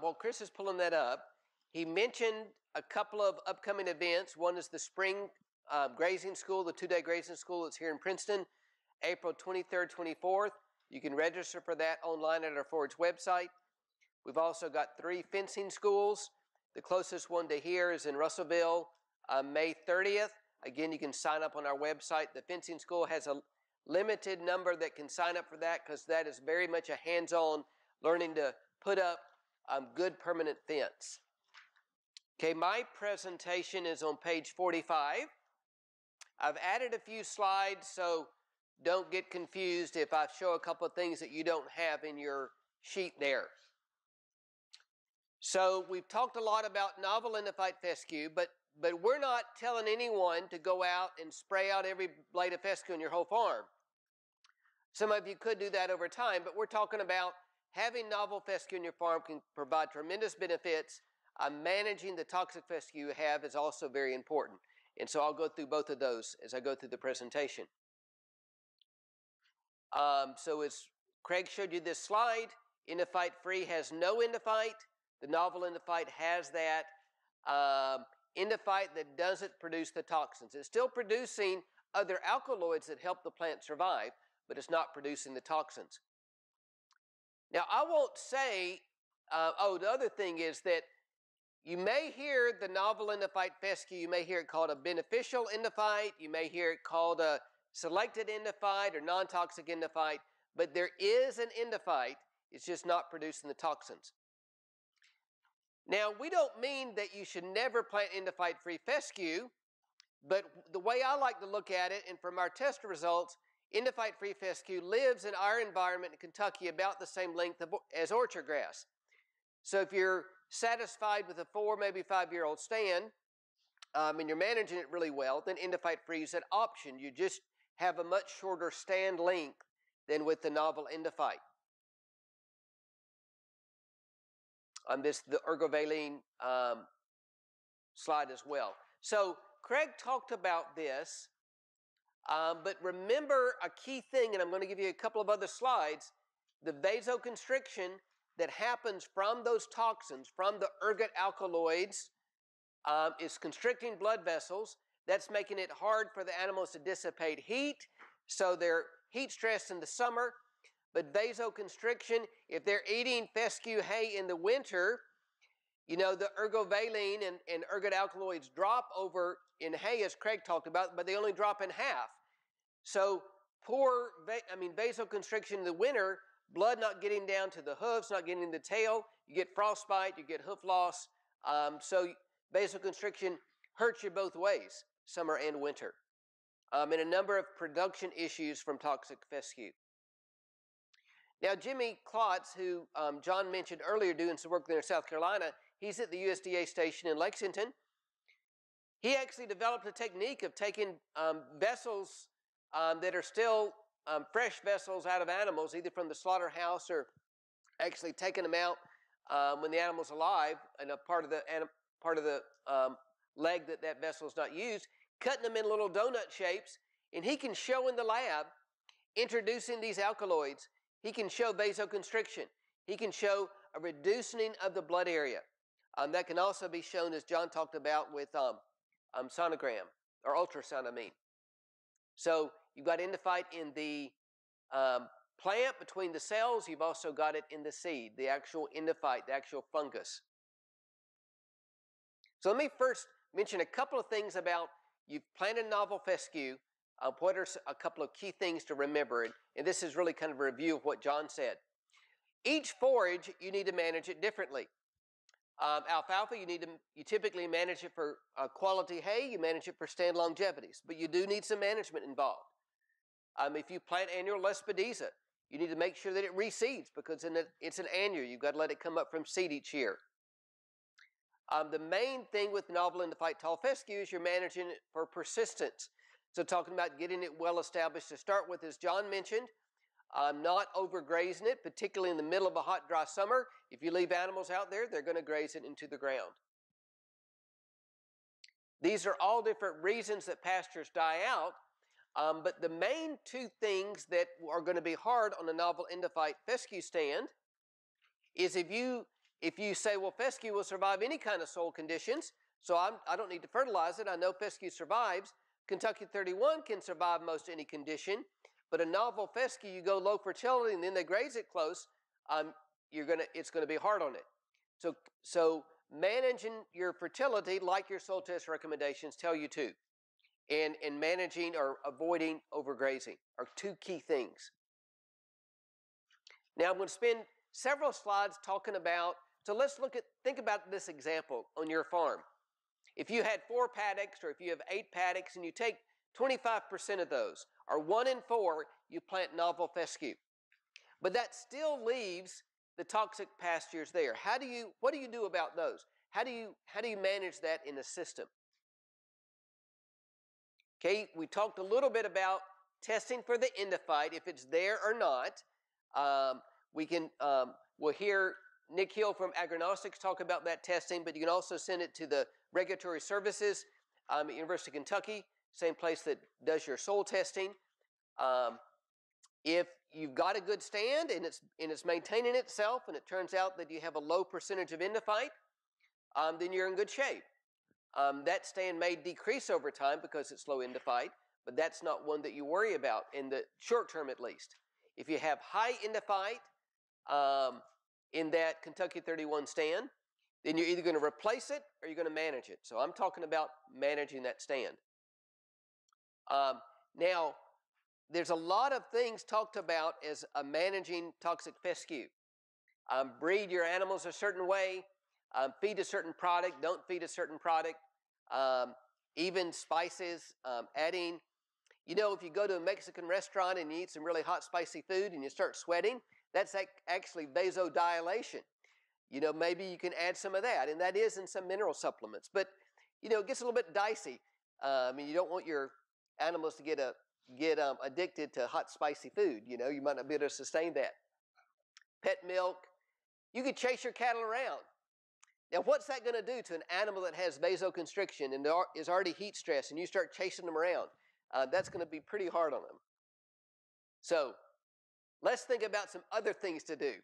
While Chris is pulling that up, he mentioned a couple of upcoming events. One is the spring grazing school, the two-day grazing school that's here in Princeton, April 23rd, 24th. You can register for that online at our Forage website. We've also got three fencing schools. The closest one to here is in Russellville, May 30th. Again, you can sign up on our website. The fencing school has a limited number that can sign up for that because that is very much a hands-on learning to put up good permanent fence. Okay, my presentation is on page 45. I've added a few slides, so don't get confused if I show a couple of things that you don't have in your sheet there. So we've talked a lot about novel endophyte fescue, but we're not telling anyone to go out and spray out every blade of fescue on your whole farm. Some of you could do that over time, but we're talking about having novel fescue on your farm can provide tremendous benefits. Managing the toxic fescue you have is also very important. And so I'll go through both of those as I go through the presentation. So as Craig showed you this slide, endophyte free has no endophyte. The novel endophyte has that. Endophyte that doesn't produce the toxins. It's still producing other alkaloids that help the plant survive, but it's not producing the toxins. Now, I won't say, the other thing is that you may hear the novel endophyte fescue, you may hear it called a beneficial endophyte, you may hear it called a selected endophyte or non-toxic endophyte, but there is an endophyte, it's just not producing the toxins. Now, we don't mean that you should never plant endophyte-free fescue, but the way I like to look at it, and from our test results, endophyte-free fescue lives in our environment in Kentucky about the same length as orchard grass. So if you're satisfied with a 4, maybe 5-year-old stand, and you're managing it really well, then endophyte-free is an option. You just have a much shorter stand length than with the novel endophyte. On this, the ergovaline slide as well. So Craig talked about this, but remember a key thing, and I'm going to give you a couple of other slides, the vasoconstriction that happens from those toxins, from the ergot alkaloids, is constricting blood vessels. That's making it hard for the animals to dissipate heat, so they're heat stressed in the summer. But vasoconstriction, if they're eating fescue hay in the winter, you know, the ergovaline and ergot alkaloids drop over in hay, as Craig talked about, but they only drop in half. So vasoconstriction in the winter, blood not getting down to the hooves, not getting to the tail, you get frostbite, you get hoof loss. So vasoconstriction hurts you both ways, summer and winter. And a number of production issues from toxic fescue. Now, Jimmy Klotz, who John mentioned earlier, doing some work there in South Carolina, he's at the USDA station in Lexington. He actually developed a technique of taking vessels that are still fresh vessels out of animals, either from the slaughterhouse or actually taking them out when the animal's alive and a part of the leg that vessel's not used, cutting them in little donut shapes, and he can show in the lab introducing these alkaloids. He can show vasoconstriction. He can show a reducing of the blood area. That can also be shown, as John talked about, with sonogram or ultrasound, I mean. So you've got endophyte in the plant between the cells. You've also got it in the seed, the actual endophyte, the actual fungus. So let me first mention a couple of things about you've planted novel fescue. What are a couple of key things to remember? And this is really kind of a review of what John said. Each forage, you need to manage it differently. Alfalfa, you typically manage it for quality hay, you manage it for stand longevities, but you do need some management involved. If you plant annual lespediza, you need to make sure that it reseeds because it's an annual. You've got to let it come up from seed each year. The main thing with novel endophyte tall fescue is you're managing it for persistence. So talking about getting it well established to start with, as John mentioned, not overgrazing it, particularly in the middle of a hot, dry summer. If you leave animals out there, they're going to graze it into the ground. These are all different reasons that pastures die out, but the main two things that are going to be hard on a novel endophyte fescue stand is if you If you say, well, fescue will survive any kind of soil conditions, so I don't need to fertilize it, I know fescue survives. Kentucky 31 can survive most any condition, but a novel fescue, you go low fertility and then they graze it close, it's going to be hard on it. So managing your fertility like your soil test recommendations tell you to, and managing or avoiding overgrazing are two key things. Now I'm going to spend several slides talking about, so let's think about this example on your farm. If you had 4 paddocks or if you have 8 paddocks and you take 25% of those, or 1 in 4, you plant novel fescue. But that still leaves the toxic pastures there. What do you do about those? How do you manage that in the system? Okay, we talked a little bit about testing for the endophyte, if it's there or not. We'll hear Nick Hill from Agronostics talk about that testing, but you can also send it to the regulatory services at University of Kentucky, same place that does your soil testing. If you've got a good stand and it's maintaining itself and it turns out that you have a low percentage of endophyte, then you're in good shape. That stand may decrease over time because it's low endophyte, but that's not one that you worry about in the short term at least. If you have high endophyte in that Kentucky 31 stand, then you're either going to replace it or you're going to manage it. So I'm talking about managing that stand. Now, there's a lot of things talked about as managing toxic fescue. Breed your animals a certain way, feed a certain product, don't feed a certain product, even spices, adding. You know, if you go to a Mexican restaurant and you eat some really hot, spicy food and you start sweating, that's actually vasodilation. You know, maybe you can add some of that, and that is in some mineral supplements. But, you know, it gets a little bit dicey. I mean, you don't want your animals to get addicted to hot, spicy food. You know, you might not be able to sustain that. Pet milk. You could chase your cattle around. Now, what's that going to do to an animal that has vasoconstriction and is already heat stressed, and you start chasing them around? That's going to be pretty hard on them. So let's think about some other things to do.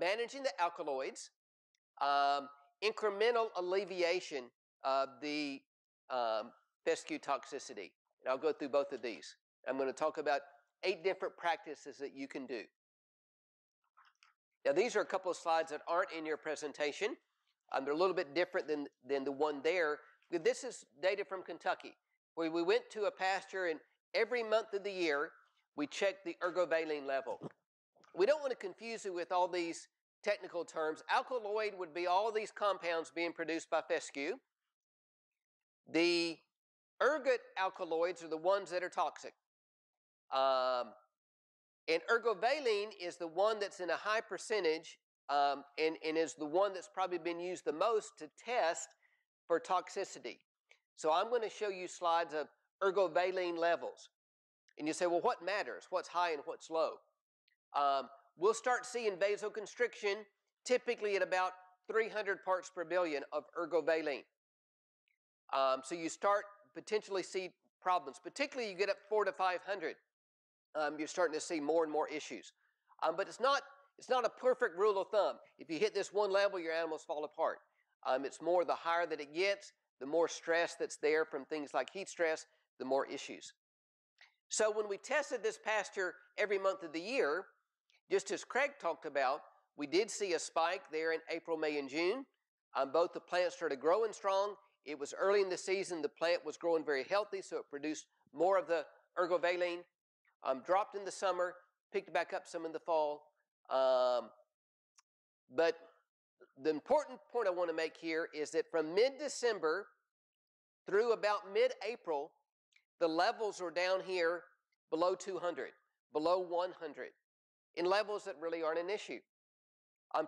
Managing the alkaloids, incremental alleviation of the fescue toxicity. And I'll go through both of these. I'm going to talk about 8 different practices that you can do. Now, these are a couple of slides that aren't in your presentation. They're a little bit different than the one there. This is data from Kentucky, where we went to a pasture, and every month of the year, we checked the ergovaline level. We don't want to confuse you with all these technical terms. Alkaloid would be all these compounds being produced by fescue. The ergot alkaloids are the ones that are toxic. And ergovaline is the one that's in a high percentage and is the one that's probably been used the most to test for toxicity. So I'm going to show you slides of ergovaline levels. And you say, well, what matters? What's high and what's low? We'll start seeing vasoconstriction typically at about 300 parts per billion of ergovaline. So you start potentially see problems. Particularly, you get up 400 to 500, you're starting to see more and more issues. But it's not a perfect rule of thumb. If you hit this one level, your animals fall apart. It's more the higher that it gets, the more stress that's there from things like heat stress, the more issues. So when we tested this pasture every month of the year, just as Craig talked about, we did see a spike there in April, May, and June. Both the plants started growing strong. It was early in the season. The plant was growing very healthy, so it produced more of the ergovaline. Dropped in the summer, picked back up some in the fall. But the important point I want to make here is that from mid-December through about mid-April, the levels are down here below 200, below 100, in levels that really aren't an issue.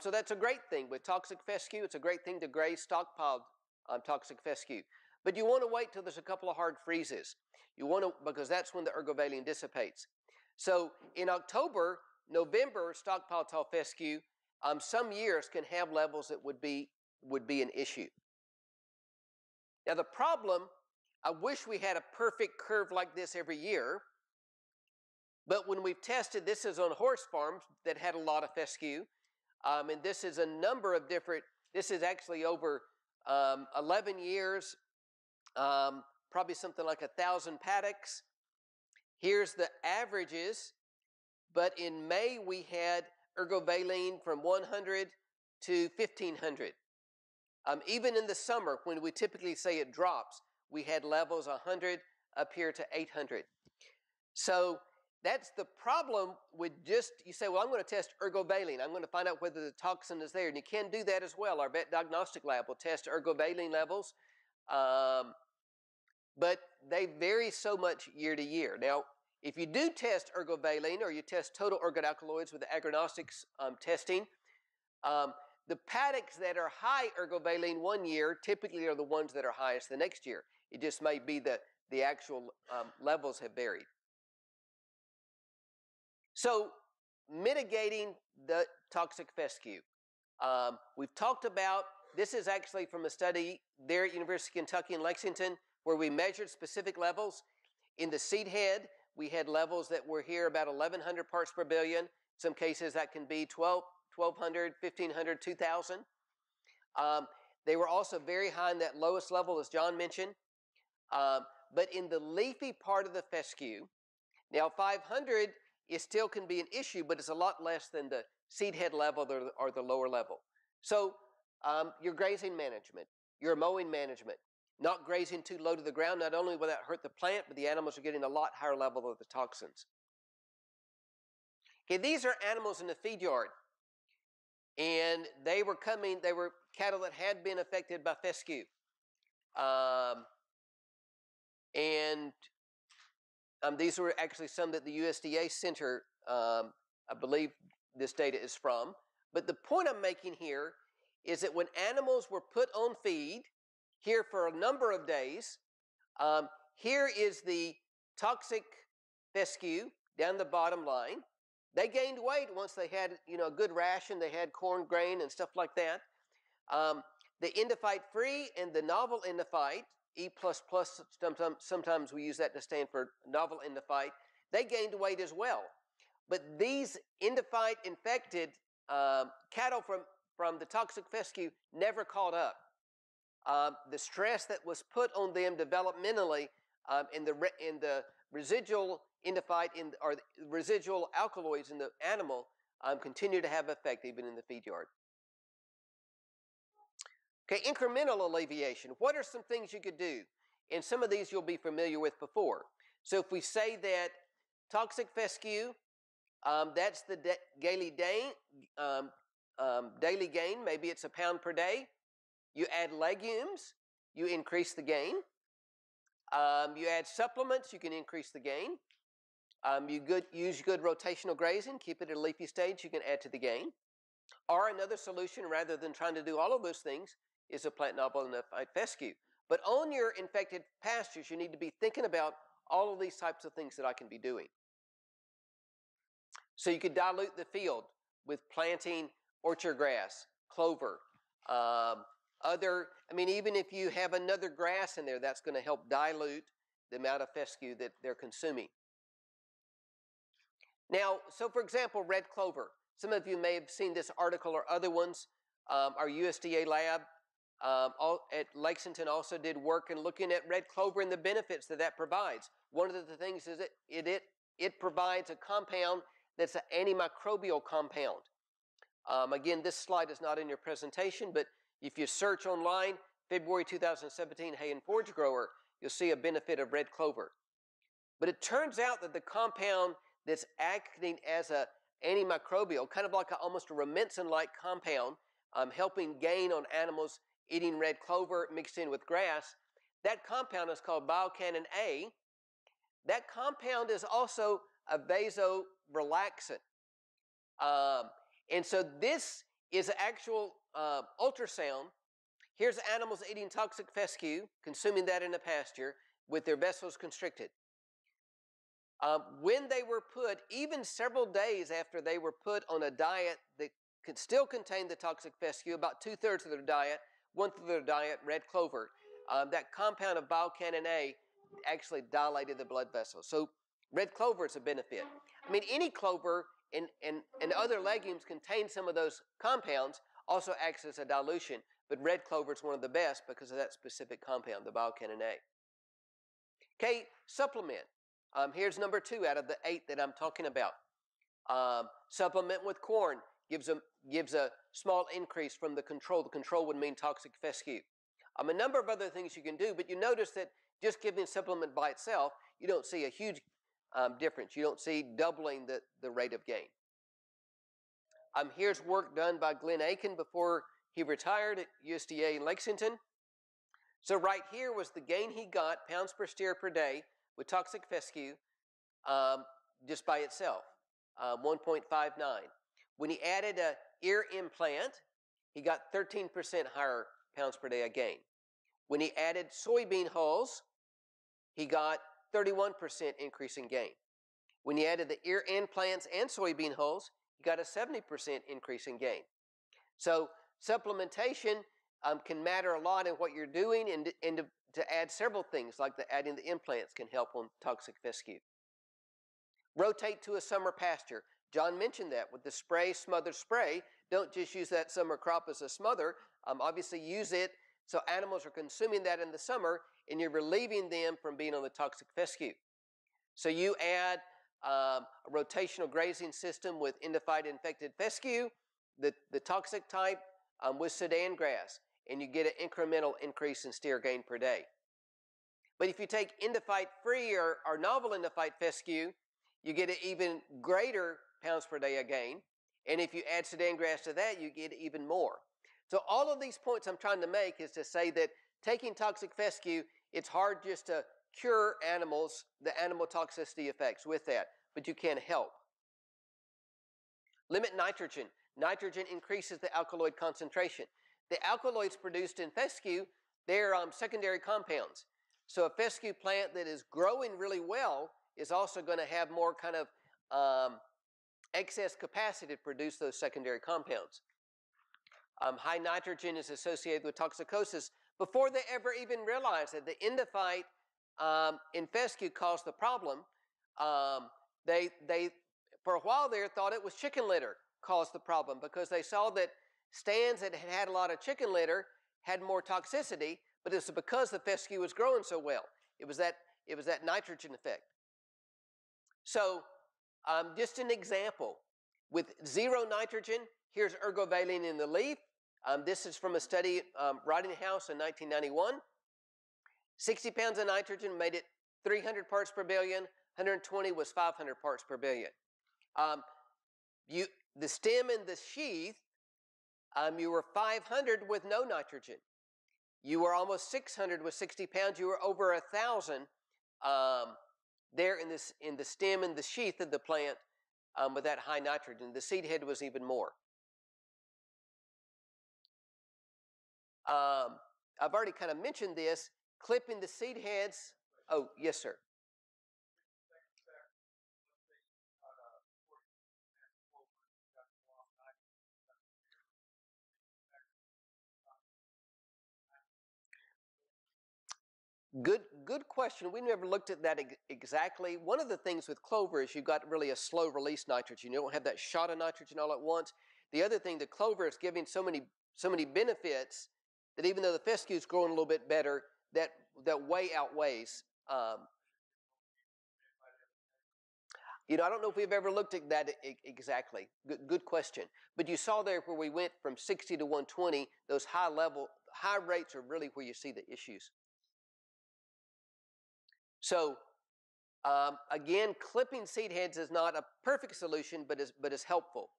So that's a great thing. With toxic fescue, it's a great thing to graze stockpiled toxic fescue. But you want to wait till there's a couple of hard freezes. You want to, because that's when the ergovaline dissipates. So in October, November, stockpile tall fescue, some years can have levels that would be an issue. Now the problem, I wish we had a perfect curve like this every year, but when we've tested, this is on horse farms that had a lot of fescue, And this is a number of different, this is actually over 11 years, probably something like 1,000 paddocks. Here's the averages, but in May we had ergovaline from 100 to 1,500. Even in the summer, when we typically say it drops, we had levels 100 up here to 800. So that's the problem with just, you say, well, I'm going to test ergovaline. I'm going to find out whether the toxin is there. And you can do that as well. Our vet diagnostic lab will test ergovaline levels. But they vary so much year to year. Now, if you do test ergovaline or you test total ergodalkaloids with the Agronostics testing, the paddocks that are high ergovaline one year typically are the ones that are highest the next year. It just may be that the actual levels have varied. So mitigating the toxic fescue. We've talked about, this is actually from a study there at University of Kentucky in Lexington where we measured specific levels. In the seed head, we had levels that were here about 1,100 parts per billion. In some cases that can be 1,200, 1,500, 2,000. They were also very high in that lowest level, as John mentioned. But in the leafy part of the fescue, now 500 is still can be an issue, but it's a lot less than the seed head level or the lower level. So your grazing management, your mowing management, not grazing too low to the ground, not only will that hurt the plant, but the animals are getting a lot higher level of the toxins. Okay, these are animals in the feed yard. And they were coming, they were cattle that had been affected by fescue. These were actually some that the USDA Center, I believe this data is from. But the point I'm making here is that when animals were put on feed here for a number of days, here is the toxic fescue down the bottom line. They gained weight once they had, you know, a good ration. They had corn, grain, and stuff like that. The endophyte free and the novel endophyte, E++, sometimes we use that to stand for novel endophyte, they gained weight as well. But these endophyte infected cattle from the toxic fescue never caught up. The stress that was put on them developmentally in the residual endophyte or the residual alkaloids in the animal continue to have effect even in the feed yard. Okay, incremental alleviation. What are some things you could do? And some of these you'll be familiar with before. So if we say that toxic fescue, that's the daily gain, maybe it's a pound per day. You add legumes, you increase the gain. You add supplements, you can increase the gain. Use good rotational grazing, keep it at a leafy stage, you can add to the gain. Or another solution, rather than trying to do all of those things, is a plant novel endophyte fescue. But on your infected pastures, you need to be thinking about all of these types of things that I can be doing. So you could dilute the field with planting orchard grass, clover, even if you have another grass in there, that's going to help dilute the amount of fescue that they're consuming. Now, so for example, red clover. Some of you may have seen this article or other ones. Our USDA lab at Lexington also did work in looking at red clover and the benefits that that provides. One of the things is it provides a compound that's an antimicrobial compound. Again, this slide is not in your presentation, but if you search online, February 2017 hay and forage grower, you'll see a benefit of red clover. But it turns out that the compound that's acting as an antimicrobial, kind of like almost a Rumensin-like compound, helping gain on animals eating red clover mixed in with grass. That compound is called Biocanin A. That compound is also a vasorelaxant. And so this is actual ultrasound. Here's animals eating toxic fescue, consuming that in the pasture with their vessels constricted. When they were put, even several days after they were put on a diet that could still contain the toxic fescue, about 2/3 of their diet, 1/3 of their diet, red clover, that compound of Biocanin A actually dilated the blood vessels. So red clover is a benefit. I mean, any clover and other legumes contain some of those compounds, also acts as a dilution, but red clover is one of the best because of that specific compound, the biocanin A. Okay, supplement. Here's number 2 out of the 8 that I'm talking about. Supplement with corn gives a small increase from the control. The control would mean toxic fescue. A number of other things you can do, but you notice that just giving a supplement by itself, you don't see a huge difference. You don't see doubling the rate of gain. Here's work done by Glenn Aiken before he retired at USDA in Lexington. So right here was the gain he got, pounds per steer per day, with toxic fescue just by itself, 1.59. When he added an ear implant, he got 13% higher pounds per day of gain. When he added soybean hulls, he got 31% increase in gain. When he added the ear implants and soybean hulls, he got a 70% increase in gain. So supplementation can matter a lot in what you're doing, and to add several things, like adding the implants can help on toxic fescue. Rotate to a summer pasture. John mentioned that with the spray, smother, spray. Don't just use that summer crop as a smother. Obviously use it so animals are consuming that in the summer, and you're relieving them from being on the toxic fescue. So you add a rotational grazing system with endophyte infected fescue, the toxic type with Sudan grass, and you get an incremental increase in steer gain per day. But if you take endophyte free or novel endophyte fescue, you get an even greater pounds per day of gain. And if you add Sudan grass to that, you get even more. So all of these points I'm trying to make is to say that taking toxic fescue, it's hard just to cure animals, the animal toxicity effects with that, but you can help. Limit nitrogen. Nitrogen increases the alkaloid concentration. The alkaloids produced in fescue, they're secondary compounds. So a fescue plant that is growing really well is also going to have more kind of excess capacity to produce those secondary compounds. High nitrogen is associated with toxicosis. Before they ever even realized that the endophyte in fescue caused the problem, they for a while there thought it was chicken litter caused the problem, because they saw that stands that had a lot of chicken litter had more toxicity, but it's because the fescue was growing so well. It was that nitrogen effect. So just an example. With zero nitrogen, here's ergovaline in the leaf. This is from a study, Rodenhouse in 1991. 60 pounds of nitrogen made it 300 parts per billion. 120 was 500 parts per billion. The stem and the sheath, you were 500 with no nitrogen. You were almost 600 with 60 pounds. You were over 1,000 there in the stem and the sheath of the plant with that high nitrogen. The seed head was even more. I've already kind of mentioned this. Clipping the seed heads. Oh, yes, sir. Good question. We never looked at that exactly. One of the things with clover is you've got really a slow release nitrogen. You don't have that shot of nitrogen all at once. The other thing, the clover is giving so many benefits that even though the fescue is growing a little bit better, that way outweighs. I don't know if we've ever looked at that exactly. Good question. But you saw there where we went from 60 to 120, those high rates are really where you see the issues. So, again, clipping seed heads is not a perfect solution, but is helpful.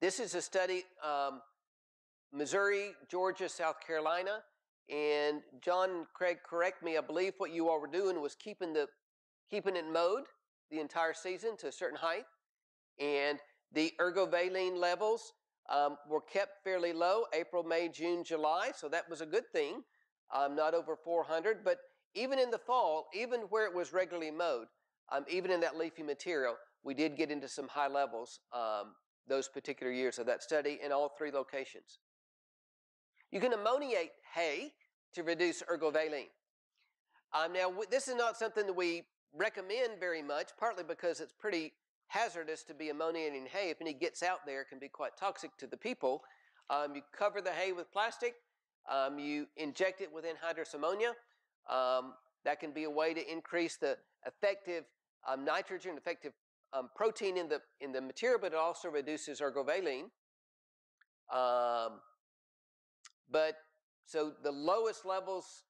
This is a study, Missouri, Georgia, South Carolina, and John and Craig, correct me, I believe what you all were doing was keeping it mowed the entire season to a certain height, and the ergovaline levels were kept fairly low, April, May, June, July, so that was a good thing. Not over 400, but even in the fall, even where it was regularly mowed, even in that leafy material, we did get into some high levels those particular years of that study in all 3 locations. You can ammoniate hay to reduce ergovaline. Now, this is not something that we recommend very much, partly because it's pretty hazardous to be ammoniating hay. If any gets out there, it can be quite toxic to the people. You cover the hay with plastic. You inject it with anhydrous ammonia. That can be a way to increase the effective nitrogen, effective protein in the material, but it also reduces ergovaline. But so the lowest levels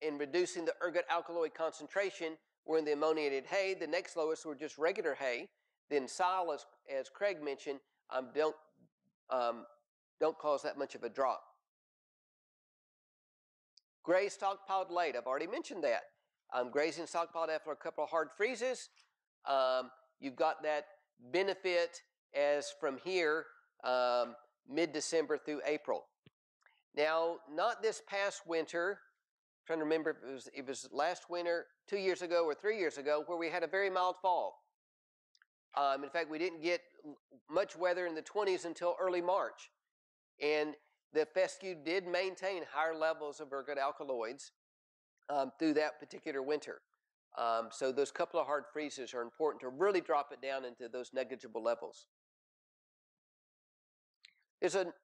in reducing the ergot alkaloid concentration were in the ammoniated hay. The next lowest were just regular hay. Then sile, as Craig mentioned, don't cause that much of a drop. Gray stockpiled late. I've already mentioned that. Grazing stockpiled after a couple of hard freezes. You've got that benefit as from here, mid-December through April. Now, not this past winter. I'm trying to remember if it was last winter, 2 years ago or 3 years ago, where we had a very mild fall. In fact, we didn't get much weather in the 20s until early March. And the fescue did maintain higher levels of ergot alkaloids through that particular winter. So those couple of hard freezes are important to really drop it down into those negligible levels. There's a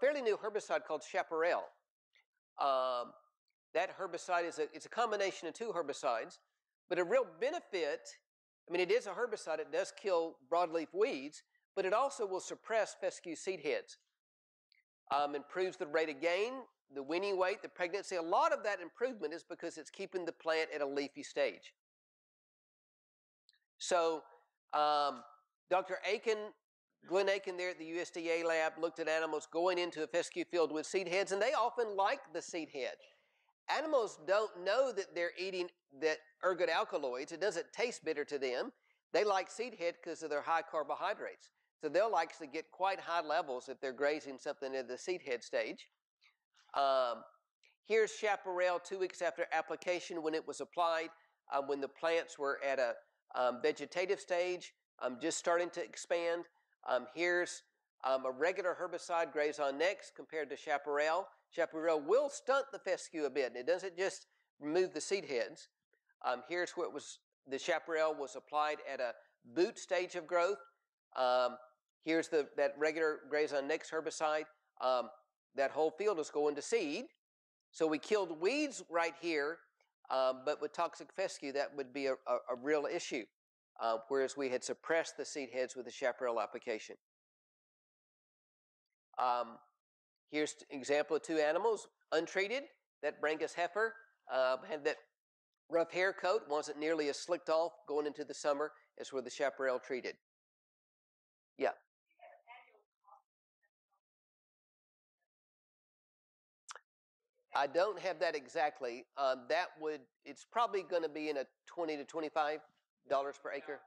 fairly new herbicide called Chaparral. That herbicide is it's a combination of two herbicides, but a real benefit, I mean, it is a herbicide. It does kill broadleaf weeds, but it also will suppress fescue seed heads. Improves the rate of gain, the weaning weight, the pregnancy. A lot of that improvement is because it's keeping the plant at a leafy stage. So Dr. Aiken, Glenn Aiken there at the USDA lab looked at animals going into a fescue field with seed heads, and they often like the seed head. Animals don't know that they're eating that ergot alkaloids. It doesn't taste bitter to them. They like seed head because of their high carbohydrates. So they'll actually get quite high levels if they're grazing something at the seed head stage. Here's Chaparral 2 weeks after application when it was applied, when the plants were at a vegetative stage, just starting to expand. Here's a regular herbicide, Grazon Next, compared to Chaparral. Chaparral will stunt the fescue a bit, and it doesn't just remove the seed heads. Here's where it was, the Chaparral was applied at a boot stage of growth. Here's that regular Grazon Next herbicide. That whole field is going to seed. So we killed weeds right here, but with toxic fescue, that would be a real issue, whereas we had suppressed the seed heads with the Chaparral application. Here's an example of two animals, untreated. That Brangus heifer had that rough hair coat, wasn't nearly as slicked off going into the summer as where the Chaparral treated. Yeah. I don't have that exactly. That would, it's probably going to be in a $20 to $25 per acre.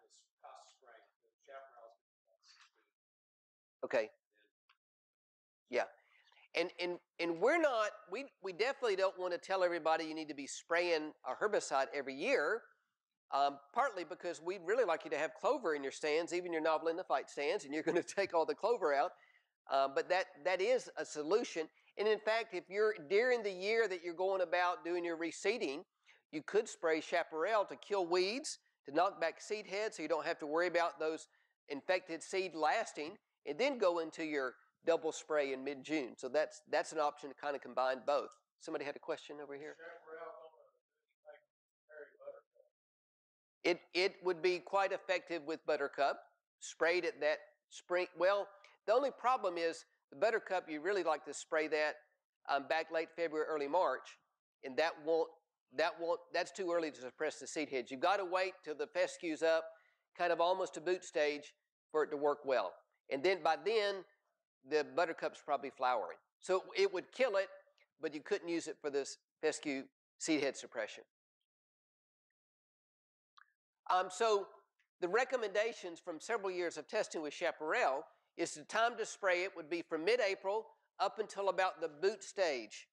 Okay. Yeah. And we're not, we definitely don't want to tell everybody you need to be spraying a herbicide every year. Partly because we'd really like you to have clover in your stands, even your novel endophyte stands, and you're going to take all the clover out. But that is a solution. And in fact, if you're during the year that you're going about doing your reseeding, you could spray Chaparral to kill weeds, to knock back seed heads, so you don't have to worry about those infected seed lasting, and then go into your double spray in mid-June. So that's an option to kind of combine both. Somebody had a question over here? It would be quite effective with buttercup, sprayed at that spring. Well, the only problem is the buttercup, you really like to spray that back late February, early March, and that's too early to suppress the seed heads. You've got to wait till the fescue's up, kind of almost to boot stage for it to work well. And then by then, the buttercup's probably flowering. So it would kill it, but you couldn't use it for this fescue seed head suppression. So the recommendations from several years of testing with Chaparral is the time to spray it would be from mid-April up until about the boot stage.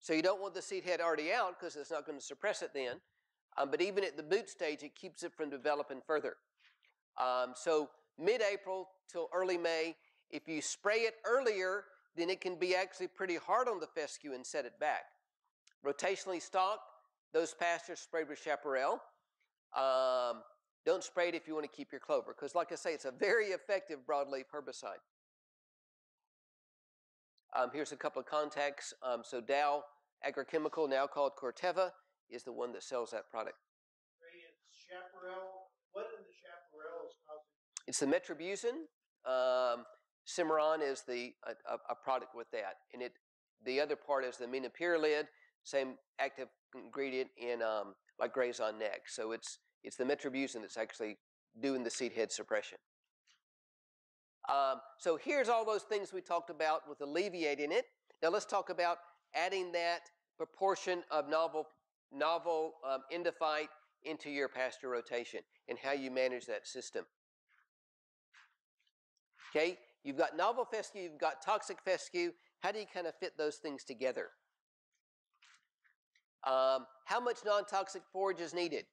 So you don't want the seed head already out because it's not going to suppress it then. But even at the boot stage, it keeps it from developing further. So mid-April till early May, if you spray it earlier, then it can be actually pretty hard on the fescue and set it back. Rotationally stocked, those pastures sprayed with Chaparral. Don't spray it if you want to keep your clover, because like I say, it's a very effective broadleaf herbicide. Here's a couple of contacts. So Dow Agrochemical, now called Corteva, is the one that sells that product. It's chaparral. What in the chaparral is causing? It's the Metribuzin. Cimarron is the a product with that, and it. The other part is the aminopyrrolid, same active ingredient in like Grazon Next. So it's the Metribuzin that's actually doing the seed head suppression. So here's all those things we talked about with alleviating it. Now let's talk about adding that proportion of novel endophyte into your pasture rotation and how you manage that system. Okay, you've got novel fescue, you've got toxic fescue. How do you kind of fit those things together? How much non-toxic forage is needed?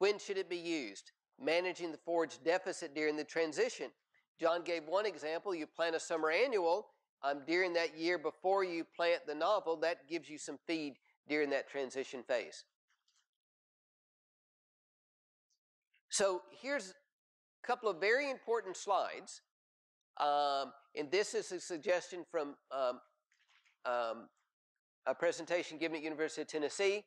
When should it be used? Managing the forage deficit during the transition. John gave one example. You plant a summer annual during that year before you plant the novel. That gives you some feed during that transition phase. So here's a couple of very important slides. And this is a suggestion from a presentation given at University of Tennessee.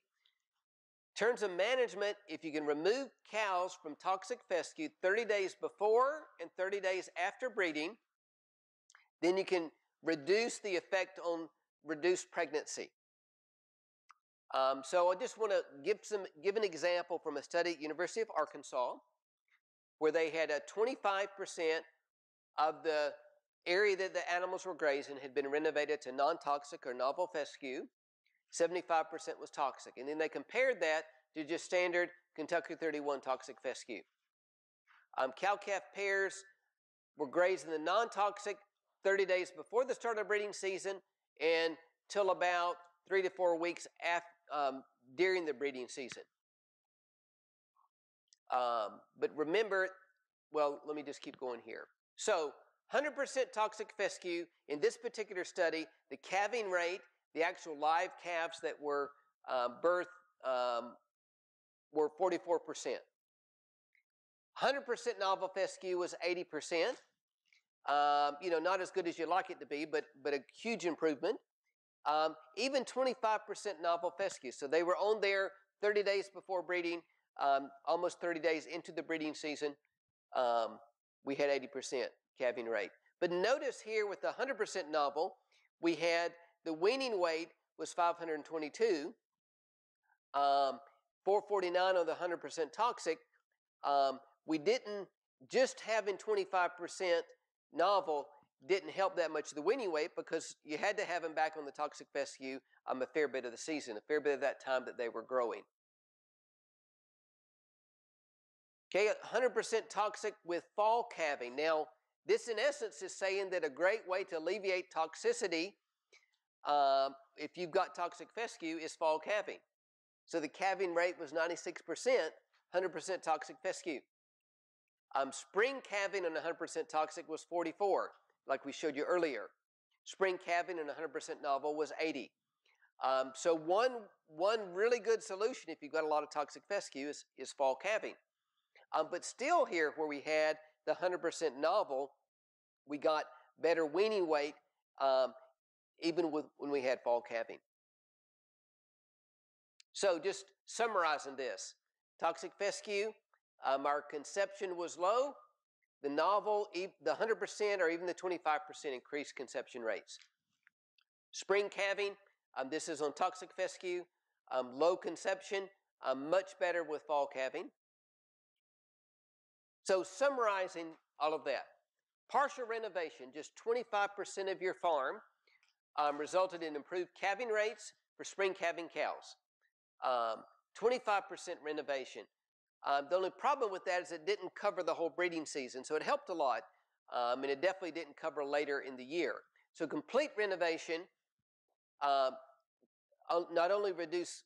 In terms of management, if you can remove cows from toxic fescue 30 days before and 30 days after breeding, then you can reduce the effect on reduced pregnancy. So I just want to give an example from a study at University of Arkansas where they had a 25% of the area that the animals were grazing had been renovated to non-toxic or novel fescue. 75% was toxic. And then they compared that to just standard Kentucky 31 toxic fescue. Cow-calf pairs were grazing the non-toxic 30 days before the start of breeding season and till about 3 to 4 weeks after, during the breeding season. But remember, well, let me just keep going here. So 100% toxic fescue, in this particular study, the calving rate, the actual live calves that were birthed were 44%. 100% novel fescue was 80%. You know, not as good as you'd like it to be, but a huge improvement. Even 25% novel fescue. So they were on there 30 days before breeding, almost 30 days into the breeding season. We had 80% calving rate. But notice here with the 100% novel, we had the weaning weight was 522, 449 on the 100% toxic. We didn't, just having 25% novel didn't help that much the weaning weight because you had to have them back on the toxic fescue a fair bit of the season, a fair bit of that time that they were growing. Okay, 100% toxic with fall calving. Now, this in essence is saying that a great way to alleviate toxicity, if you've got toxic fescue, is fall calving. So the calving rate was 96%, 100% toxic fescue. Spring calving on 100% toxic was 44, like we showed you earlier. Spring calving on 100% novel was 80. So one really good solution if you've got a lot of toxic fescue is fall calving. But still here where we had the 100% novel, we got better weaning weight even when we had fall calving. So just summarizing this, toxic fescue, our conception was low. The novel, the 100% or even the 25% increased conception rates. Spring calving, this is on toxic fescue, low conception, much better with fall calving. So summarizing all of that, partial renovation, just 25% of your farm resulted in improved calving rates for spring calving cows. 25% renovation. The only problem with that is it didn't cover the whole breeding season, so it helped a lot, and it definitely didn't cover later in the year. So complete renovation not only reduced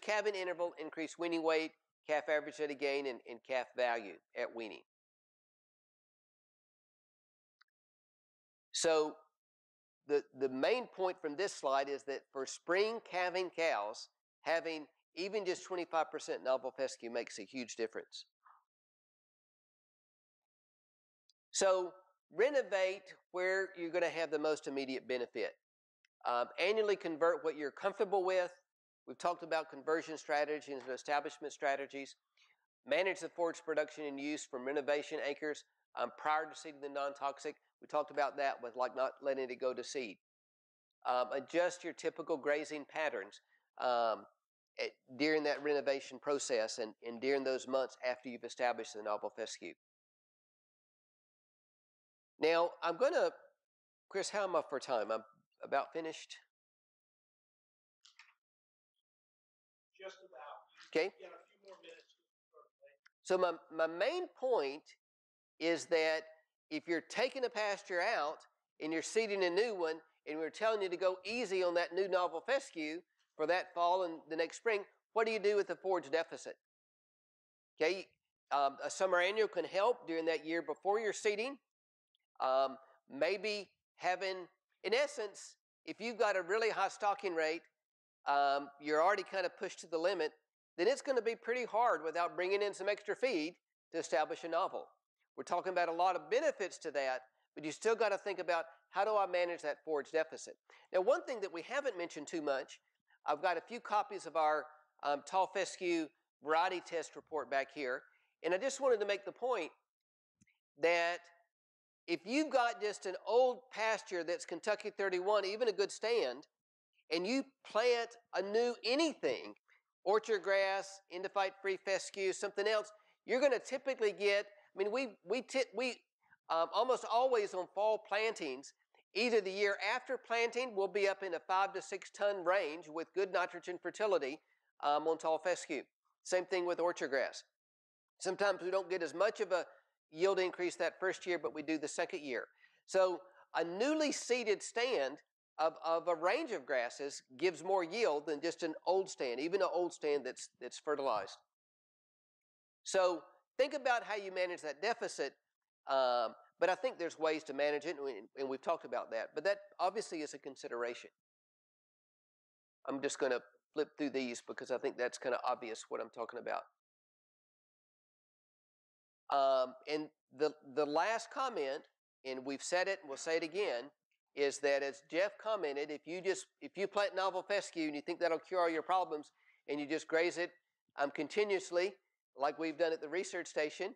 calving interval, increased weaning weight, calf average at a gain, and calf value at weaning. So the main point from this slide is that for spring calving cows, having even just 25% novel fescue makes a huge difference. So renovate where you're going to have the most immediate benefit. Annually convert what you're comfortable with. We've talked about conversion strategies and establishment strategies. Manage the forage production and use from renovation acres prior to seeding the non-toxic. We talked about that with like not letting it go to seed. Adjust your typical grazing patterns during that renovation process and during those months after you've established the novel fescue. Now, I'm going to, Chris, how am I for time? I'm about finished. Just about. Okay. You got a few more minutes. So my main point is that if you're taking a pasture out and you're seeding a new one and we're telling you to go easy on that new novel fescue for that fall and the next spring, what do you do with the forage deficit? Okay, a summer annual can help during that year before you're seeding. Maybe having, in essence, if you've got a really high stocking rate, you're already kind of pushed to the limit, then it's going to be pretty hard without bringing in some extra feed to establish a novel. We're talking about a lot of benefits to that, but you still got to think about how do I manage that forage deficit. Now, one thing that we haven't mentioned too much, I've got a few copies of our tall fescue variety test report back here, and I just wanted to make the point that if you've got just an old pasture that's Kentucky 31, even a good stand, and you plant a new anything, orchard grass, endophyte-free fescue, something else, you're going to typically get, I mean, we almost always on fall plantings, either the year after planting, we'll be up in a 5 to 6 ton range with good nitrogen fertility on tall fescue. Same thing with orchard grass. Sometimes we don't get as much of a yield increase that first year, but we do the second year. So a newly seeded stand of a range of grasses gives more yield than just an old stand, even an old stand that's fertilized. So think about how you manage that deficit, but I think there's ways to manage it, and we've talked about that. But that obviously is a consideration. I'm just going to flip through these because I think that's kind of obvious what I'm talking about. And the last comment, and we've said it and we'll say it again, is that as Jeff commented, if you plant novel fescue and you think that'll cure all your problems and you just graze it continuously, like we've done at the research station,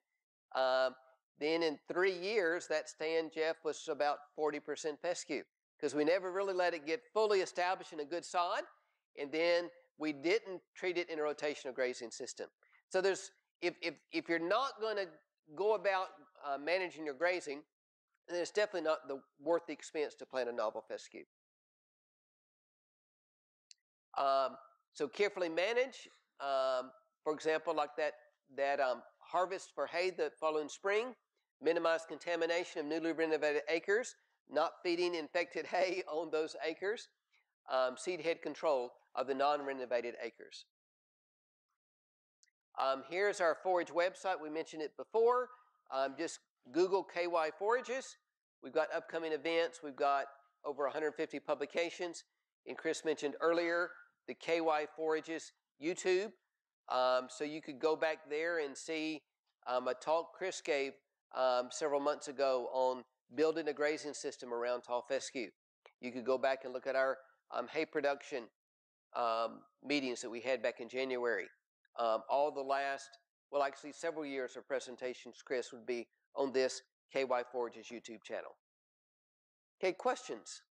then in 3 years, that stand, Jeff, was about 40% fescue because we never really let it get fully established in a good sod, and then we didn't treat it in a rotational grazing system. So there's if you're not going to go about managing your grazing, then it's definitely not worth the expense to plant a novel fescue. So carefully manage, for example, like that harvest for hay the following spring, minimize contamination of newly renovated acres, not feeding infected hay on those acres, seed head control of the non-renovated acres. Here's our forage website. We mentioned it before. Just Google KY Forages. We've got upcoming events. We've got over 150 publications. And Chris mentioned earlier the KY Forages YouTube. So you could go back there and see a talk Chris gave several months ago on building a grazing system around tall fescue. You could go back and look at our hay production meetings that we had back in January. All the last, well, actually several years of presentations, Chris, would be on this KY Forages YouTube channel. Okay, questions?